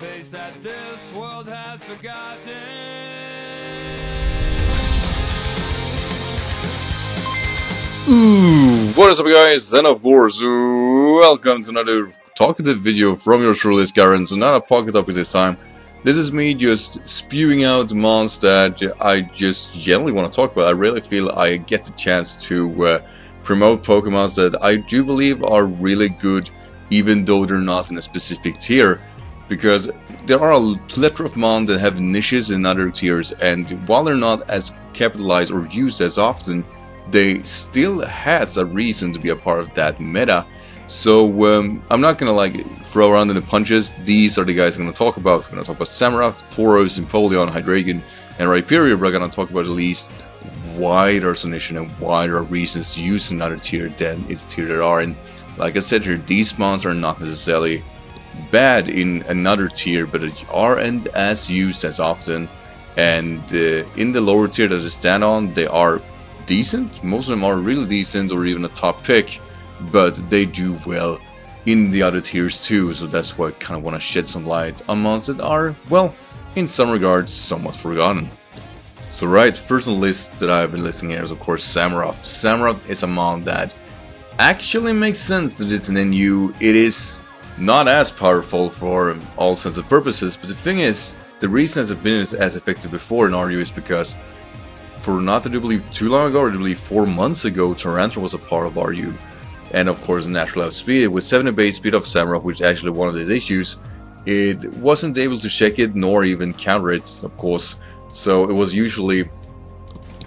face that this world has forgotten. Ooh, what is up guys, and of course, welcome to another talkative video from your truly Karen. So not a pocket topic this time. This is me just spewing out mods that I just generally want to talk about. I really feel I get the chance to promote Pokemons that I do believe are really good, even though they're not in a specific tier, because there are a plethora of mons that have niches in other tiers, and while they're not as capitalized or used as often, they still has a reason to be a part of that meta. So I'm not gonna throw around in the punches. These are the guys I'm gonna talk about. We're gonna talk about Samurott, Tauros, Empoleon, Hydreigon, and Rhyperior. We're gonna talk about at least why there's a niche and why there are reasons to use another tier than its tier there are. And like I said here, these mons are not necessarily bad in another tier, but they aren't as used as often. And in the lower tier that they stand on, they are decent. Most of them are really decent or even a top pick, but they do well in the other tiers too. So that's why I kind of want to shed some light on mons that are, well, in some regards, somewhat forgotten. So right, first on the list that I've been listing here is of course Samurott. Samurott is a mon that actually makes sense that it's an NU. It is not as powerful for all sense of purposes, but the thing is, the reason it hasn't been as effective before in RU is because, for not to believe too long ago, or to believe 4 months ago, Tarantula was a part of RU, and of course natural outspeed. With 70 base speed of Samurott, which is actually one of his issues, it wasn't able to check it nor even counter it, of course, so it was usually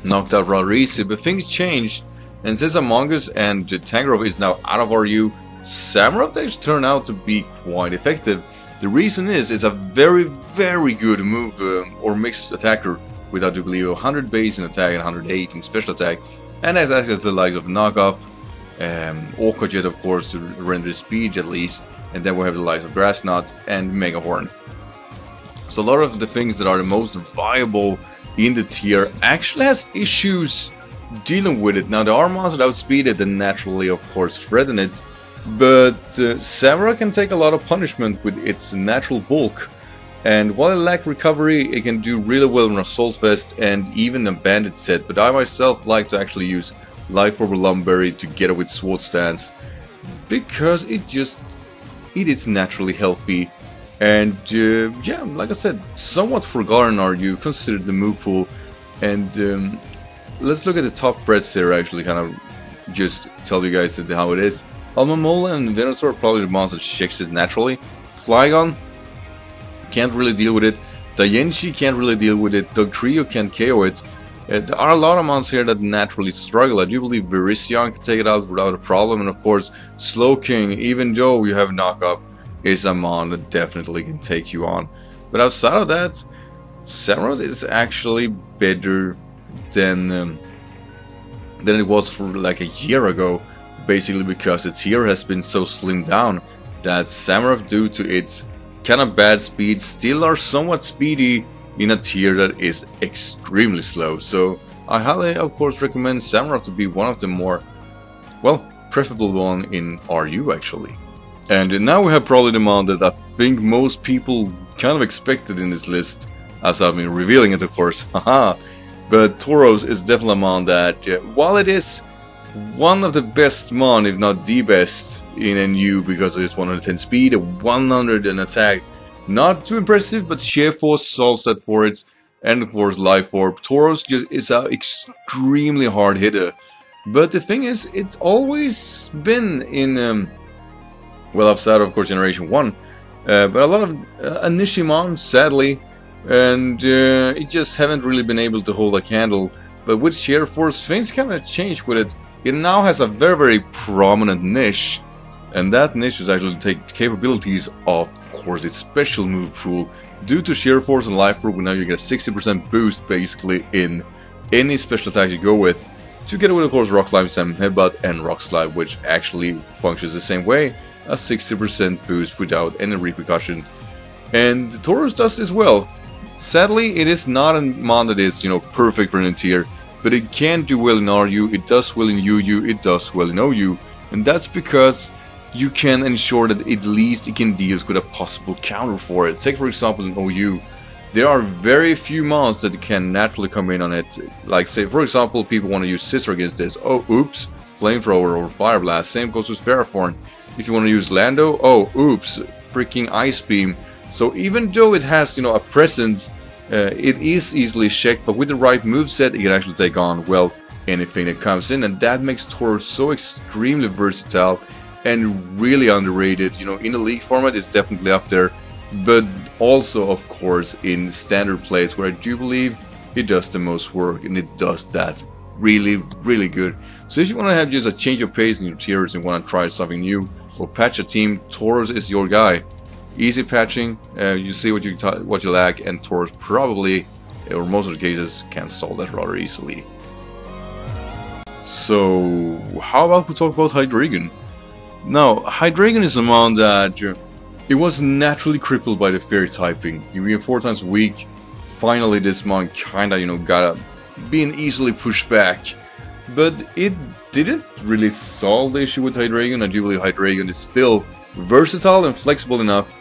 knocked out rather easy. But things changed, and since Among Us and Tangrowth is now out of RU, Samurott actually turned out to be quite effective. The reason is, it's a very, very good move or mixed attacker with, I do believe, 100 base in attack and 108 in special attack, and has access to the likes of Knockoff, Orca Jet, of course, to render speed at least, and then we have the likes of Grassnot and Mega Horn. So a lot of the things that are the most viable in the tier actually has issues dealing with it. Now, there are mons that outspeed it and naturally, of course, threaten it, but Samurott can take a lot of punishment with its natural bulk, and while it lacks recovery, it can do really well in Assault Vest and even a bandit set. But I myself like to actually use Life Orb Lumberry together with Sword Stance, because it is naturally healthy. And yeah, like I said, somewhat forgotten RU, considered the move pool. And let's look at the top threats there, actually, kind of just tell you guys how it is. Alomomola and Venusaur are probably the mons that checks it naturally. Flygon can't really deal with it. Dayenshi can't really deal with it. Dugtrio can't KO it. There are a lot of mons here that naturally struggle. I do believe Virizion can take it out without a problem. And of course, Slowking, even though you have knockoff, is a mon that definitely can take you on. But outside of that, Samurott is actually better than it was for like a year ago, basically because the tier has been so slimmed down that Samurott, due to its kind of bad speed, still are somewhat speedy in a tier that is extremely slow. So I highly, of course, recommend Samurott to be one of the more, well, preferable one in RU actually. And now we have probably the mod that I think most people kind of expected in this list, as I've been revealing it, of course. Haha. But Tauros is definitely a mon that, while it is one of the best mon, if not the best, in NU because it is 110 speed, 100 in attack, not too impressive, but Sheer Force, Soul Set for it, and of course Life Orb. Tauros just is an extremely hard hitter, but the thing is, it's always been in, well, outside of course Generation 1, but a lot of niche mon, sadly, and it just haven't really been able to hold a candle. But with Sheer Force, things kind of changed with it. It now has a very, very prominent niche, and that niche is actually take capabilities of course its special move pool. Due to Sheer Force and Life Orb, now you get a 60% boost basically in any special attack you go with, together with of course Rock Slime, Sam Headbutt, and Rock Slide, which actually functions the same way, a 60% boost without any repercussion. And Tauros does as well. Sadly, it is not a mon that is, you know, perfect for an tier, but it can do well in RU, it does well in UU, it does well in OU, and that's because you can ensure that at least it can deal with a possible counter for it. Take for example an OU. There are very few mods that can naturally come in on it. Like say for example people want to use Scissor against this. Oh oops, Flamethrower or Fire Blast. Same goes with Ferrothorn. If you want to use Lando, oh oops, freaking Ice Beam. So even though it has, you know, a presence, it is easily checked, but with the right moveset it can actually take on, well, anything that comes in, and that makes Tauros so extremely versatile and really underrated. You know, in the league format it's definitely up there, but also of course in standard plays where I do believe it does the most work, and it does that really good. So if you want to have just a change of pace in your tiers and want to try something new or patch a team, Tauros is your guy. Easy patching, you see what you lack, and Tauros probably, or most of the cases, can solve that rather easily. So how about we talk about Hydreigon? Now, Hydreigon is a mon that it was naturally crippled by the fairy typing. You were 4 times weak. Finally this mon kinda, you know, got being easily pushed back, but it didn't really solve the issue with Hydreigon. I do believe Hydreigon is still versatile and flexible enough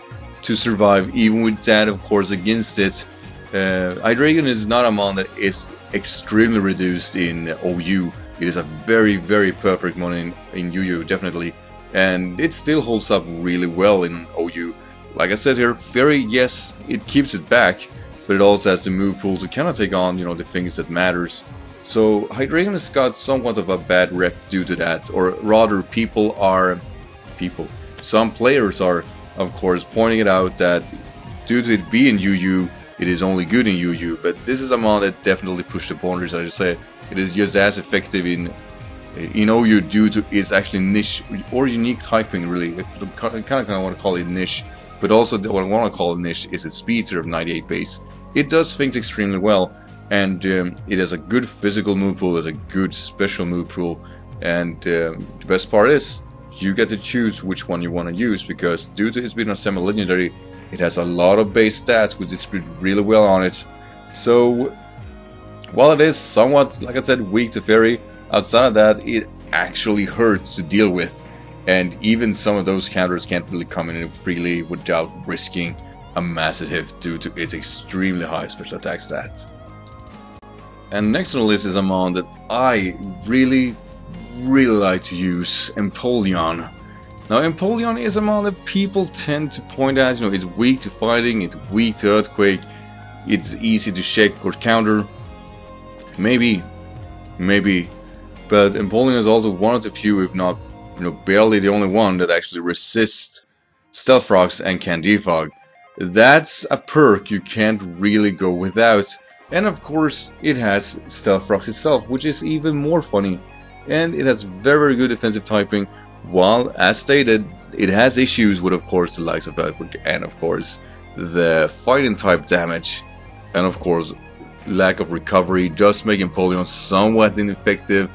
to survive even with that, of course, against it. Hydreigon is not a mon that is extremely reduced in OU. It is a very perfect mon in UU, definitely, and it still holds up really well in OU. Like I said here, Fairy, yes, it keeps it back, but it also has the move pool to kind of take on, you know, the things that matters. So Hydreigon has got somewhat of a bad rep due to that, or rather people. Some players are, of course, pointing it out that due to it being UU, it is only good in UU, but this is a mod that definitely pushed the boundaries, as I said. It is just as effective in OU due to its actually niche or unique typing, really. I kind of want to call it niche, but also what I want to call it niche is its speed tier of 98 base. It does things extremely well, and it has a good physical move pool, it has a good special move pool, and the best part is, you get to choose which one you want to use, because due to it's being a semi-legendary, it has a lot of base stats which is really well on it. So while it is somewhat, like I said, weak to fairy, outside of that it actually hurts to deal with, and even some of those counters can't really come in freely without risking a massive hit due to its extremely high special attack stats. And next on the list is a mon that I really like to use, Empoleon. Now, Empoleon is a mod that people tend to point out, you know, it's weak to fighting, it's weak to earthquake, it's easy to shake or counter. Maybe, but Empoleon is also one of the few, if not, you know, barely the only one that actually resists Stealth Rocks and can defog. That's a perk you can't really go without, and of course it has Stealth Rocks itself, which is even more funny. And it has very good defensive typing, while, as stated, it has issues with, of course, the likes of earthquake and, of course, the fighting type damage. And, of course, lack of recovery does make Empoleon somewhat ineffective.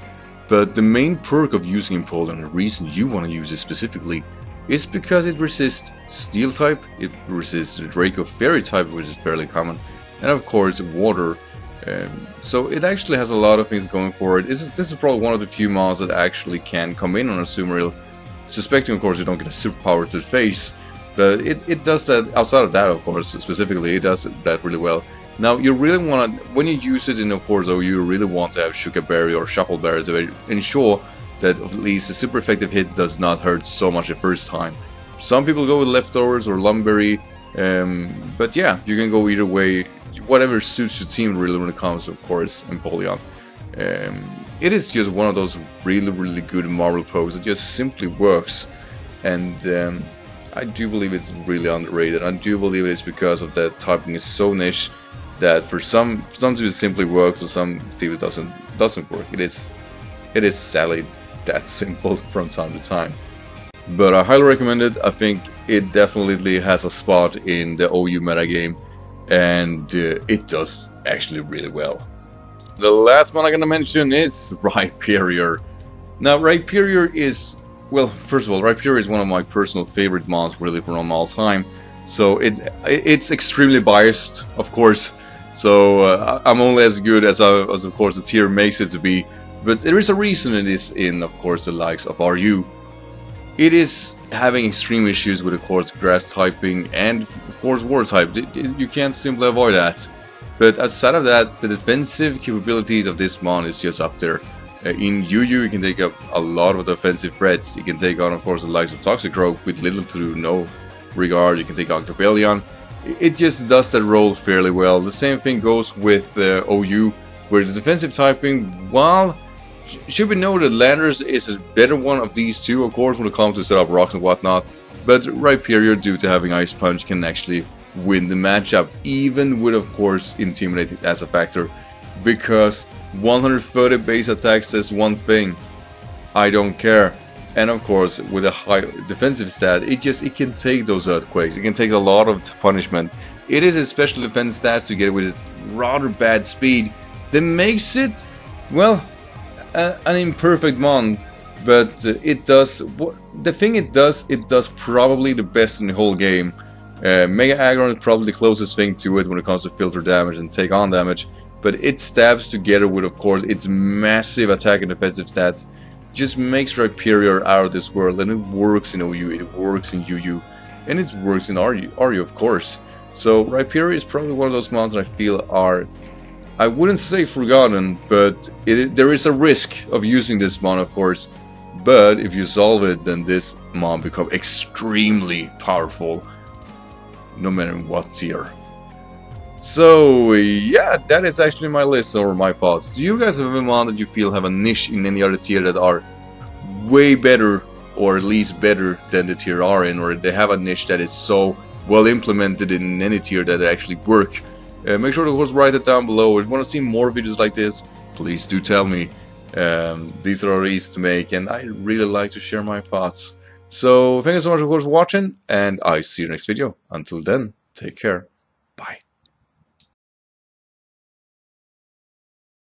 But the main perk of using Empoleon, the reason you want to use it specifically, is because it resists steel type, it resists the Draco fairy type, which is fairly common, and, of course, water. So it actually has a lot of things going for it. This is probably one of the few mods that actually can come in on a Sumeril, suspecting of course you don't get a superpower to the face, but it does that. Outside of that, of course, specifically, it does that really well. Now, you really want to, when you use it in, of course, OU, you really want to have Shukaberry or Shuffleberry to ensure that at least a super effective hit does not hurt so much the first time. Some people go with Leftovers or Lumberry, but yeah, you can go either way. Whatever suits your team really when it comes to, of course, Empoleon. It is just one of those really good Marvel pokes that just simply works, and I do believe it's really underrated. I do believe it's because of that typing is so niche that for some teams it simply works, for some teams it doesn't work. It is sadly that simple from time to time. But I highly recommend it. I think it definitely has a spot in the OU metagame, and it does actually really well. The last one I'm gonna mention is Rhyperior. Now, Rhyperior is, well, first of all, Rhyperior is one of my personal favorite mods really from all time, so it's extremely biased, of course, so I'm only as good as of course the tier makes it to be, but there is a reason it is in, of course, the likes of RU. It is having extreme issues with, of course, grass typing and, of course, water type. You can't simply avoid that. But outside of that, the defensive capabilities of this mon is just up there. In UU, you can take up a lot of defensive threats. You can take on, of course, the likes of Toxicroak with little to no regard. You can take on Empoleon. It just does that role fairly well. The same thing goes with OU, where the defensive typing, while should be noted, Landers is a better one of these two, of course, when it comes to set up rocks and whatnot. But Rhyperior, due to having Ice Punch, can actually win the matchup, even with, of course, Intimidate as a factor, because 130 base attack says one thing: I don't care. And of course, with a high defensive stat, it can take those earthquakes. It can take a lot of punishment. It is a special defense stat together with its rather bad speed that makes it, well, an imperfect mon. But it does the thing it does. It does probably the best in the whole game. Mega Aggron is probably the closest thing to it when it comes to filter damage and take on damage. But it stabs together with, of course, its massive attack and defensive stats. Just makes Rhyperior out of this world, and it works in OU, it works in UU, and it works in RU, of course. So Rhyperior is probably one of those mons that I feel are, I wouldn't say forgotten, but there is a risk of using this mon, of course. But if you solve it, then this mon becomes extremely powerful, no matter what tier. So yeah, that is actually my list or my thoughts. Do you guys have a mon that you feel have a niche in any other tier that are way better, or at least better than the tier are in, or they have a niche that is so well implemented in any tier that it actually work? Make sure to, of course, write it down below. If you want to see more videos like this, please do tell me. These are easy to make, and I really like to share my thoughts. So thank you so much, of course, for watching, and I see you next video. Until then, take care. Bye.